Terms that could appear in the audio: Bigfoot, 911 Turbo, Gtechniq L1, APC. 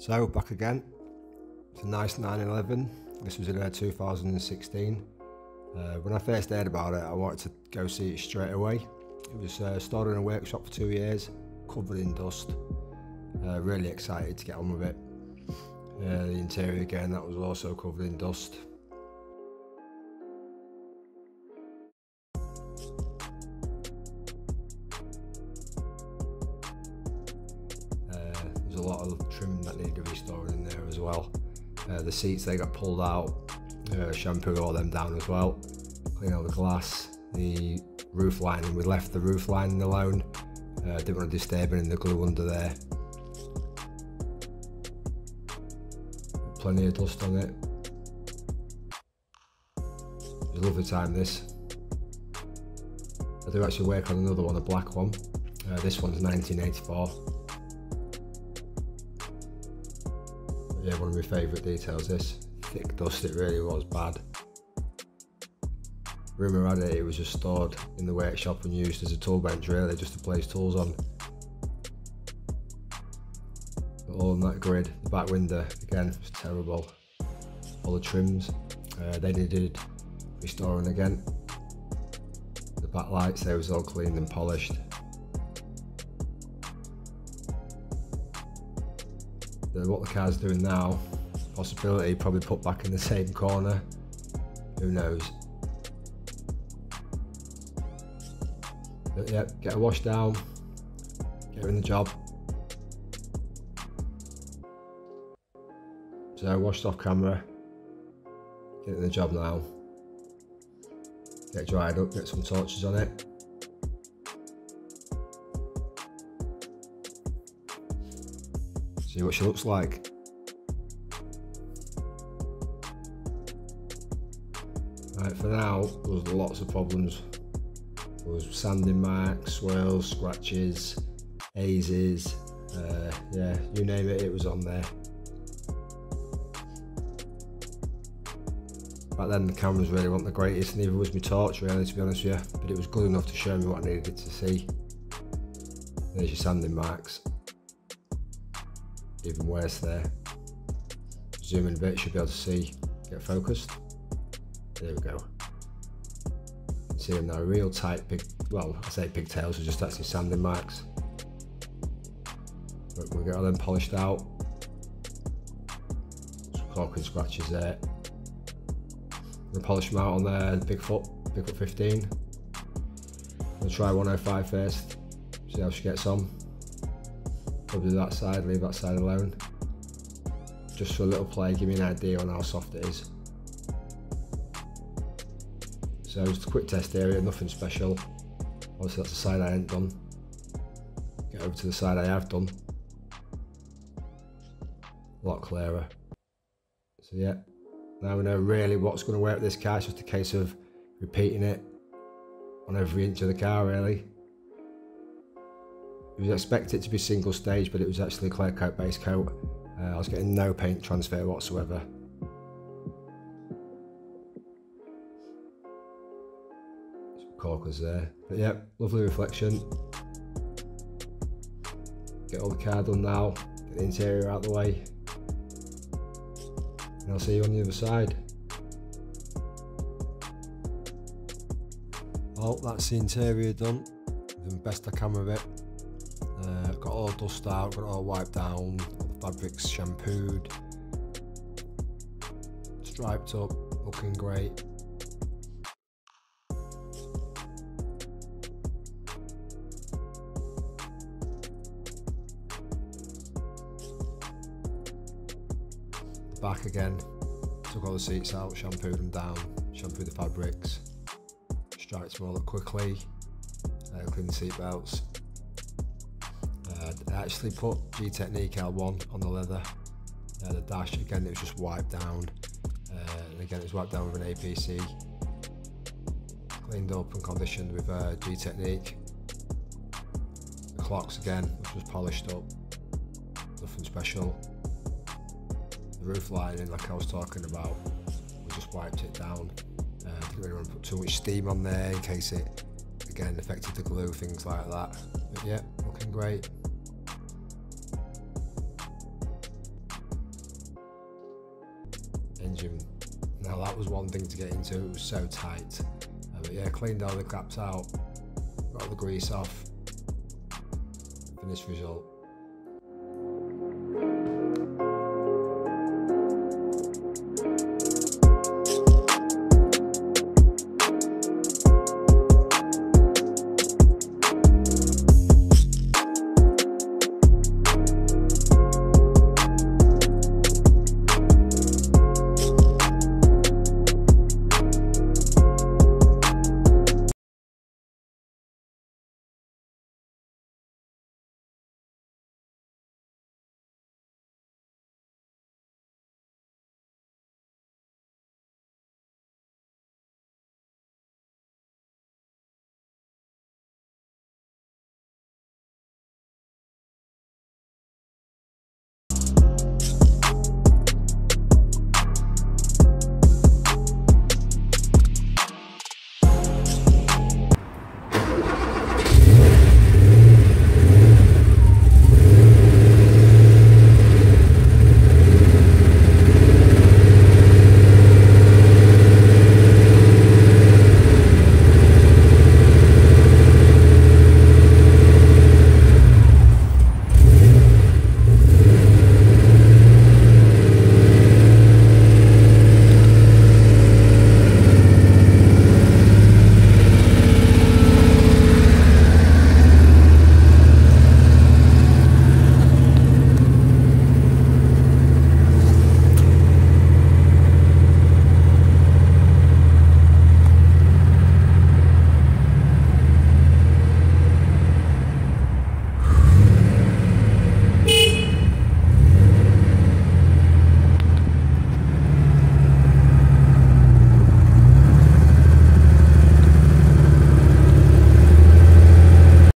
So back again, it's a nice 911. This was in 2016. When I first heard about it, I wanted to go see it straight away. It was stored in a workshop for 2 years, covered in dust. Really excited to get on with it. The interior again, that was also covered in dust. There's a lot of trim that needed restoring in there as well. The seats, they got pulled out, shampooed all them down as well. Clean all the glass, the roof lining, we left the roof lining alone. Didn't want to disturb it in the glue under there. Plenty of dust on it. It was a lovely time, this. I do actually work on another one, a black one. This one's 1984. But yeah, one of my favourite details, this. Thick dust, it really was bad. Rumour had it, it was just stored in the workshop and used as a tool bench really, just to place tools on. But all on that grid, the back window, again, was terrible. All the trims, they needed restoring again. The back lights, they was all cleaned and polished. What the car's doing now, possibility probably put back in the same corner, who knows. But yeah, get her washed down, get her in the job. So washed off camera, get in the job now. Get dried up, get some torches on it. See what she looks like. Right, for now, there's lots of problems. There was sanding marks, swirls, scratches, hazes, yeah, you name it, it was on there. Back then the cameras really weren't the greatest, neither was my torch really, to be honest with you, but it was good enough to show me what I needed to see. There's your sanding marks, even worse there. Zoom in a bit, should be able to see, get focused, there we go. See them now, real tight big, well I say pigtails are just actually sanding marks. But we'll get all them polished out. Some cork and scratches there. We'll polish them out on there, Bigfoot 15. We'll try 105 first, see how she gets on. Probably that side, leave that side alone. Just for a little play, give me an idea on how soft it is. So just a quick test area, nothing special. Obviously that's the side I ain't done. Get over to the side I have done. A lot clearer. So yeah, now we know really what's going to work with this car. It's just a case of repeating it on every inch of the car really. It was expected to be single stage, but it was actually clear coat, base coat. I was getting no paint transfer whatsoever. Corkers there, but yeah, lovely reflection. Get all the car done now, get the interior out of the way, and I'll see you on the other side. Well, that's the interior done, doing the best I can with it. Got all dust out, got it all wiped down, all the fabrics shampooed, striped up, looking great. Back again, took all the seats out, shampooed them down, shampooed the fabrics, striped them all up quickly, cleaned the seat belts. I actually put Gtechniq L1 on the leather. The dash again, it was just wiped down, and again it was wiped down with an APC, cleaned up and conditioned with Gtechniq. The clocks again, which was polished up, nothing special. The roof lining, like I was talking about, we just wiped it down. Didn't really want to put too much steam on there in case it, again, affected the glue, things like that. But yeah, looking great. engine. Now that was one thing to get into, it was so tight. But yeah, cleaned all the crap out, got all the grease off, finished result.